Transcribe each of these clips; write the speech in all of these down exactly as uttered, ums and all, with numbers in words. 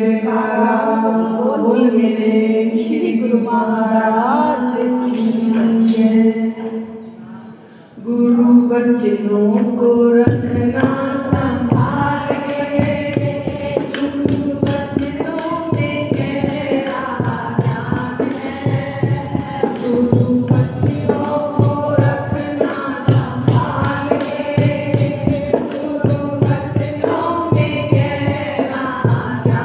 श्री गुरु महाराज गुरु बच्चों को रखना संभाल के गुरु बच्चों के गहरा ध्यान है गुरु बच्चों को रखना संभाल के गुरु बच्चों के गहरा ध्यान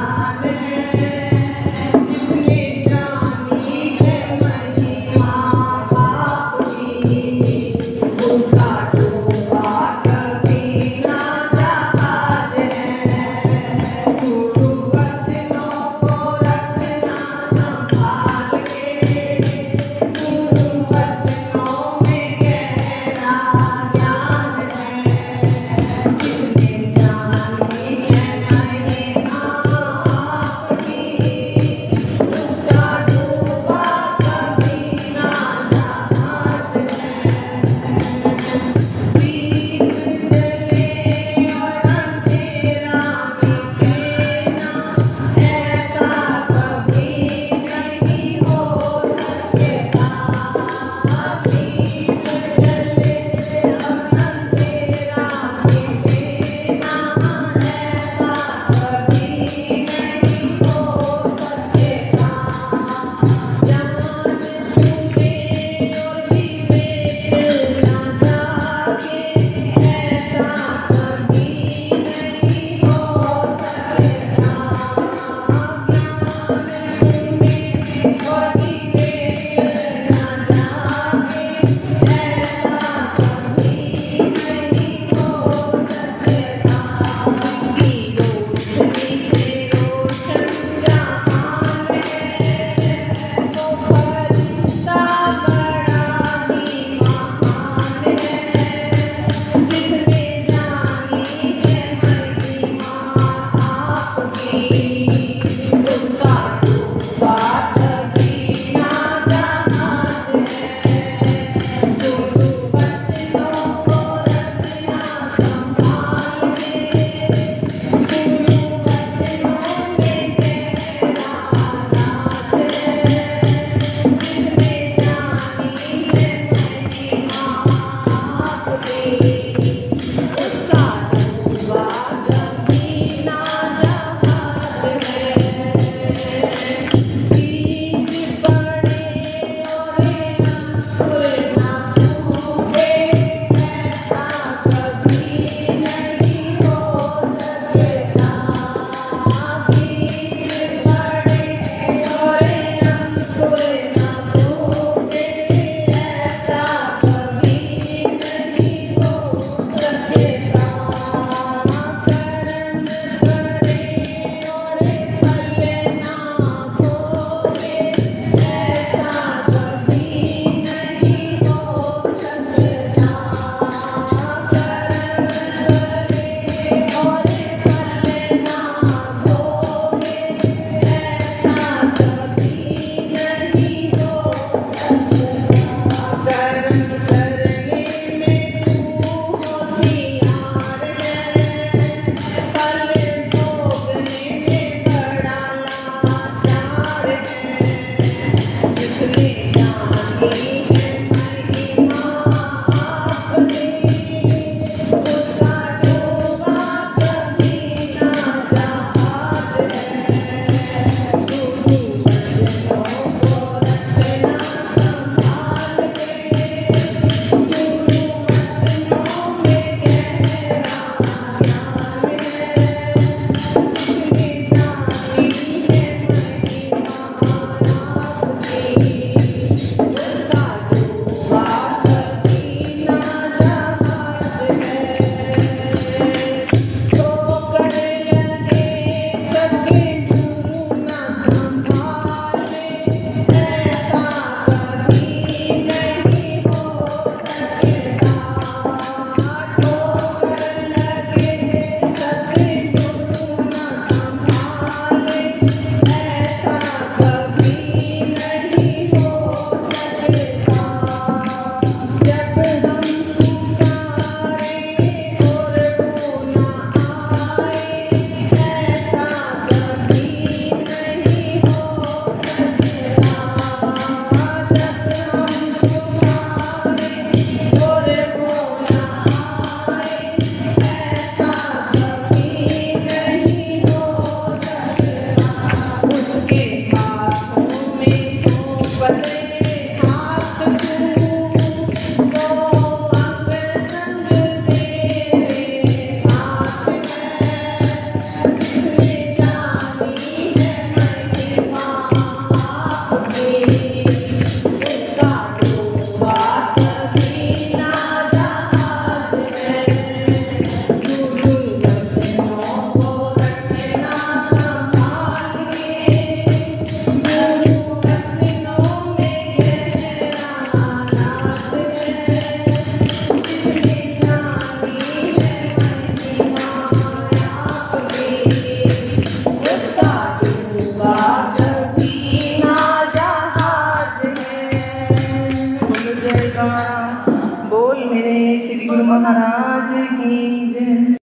है ना। जयकारा बोल मेरे श्री गुरु महाराज की जय।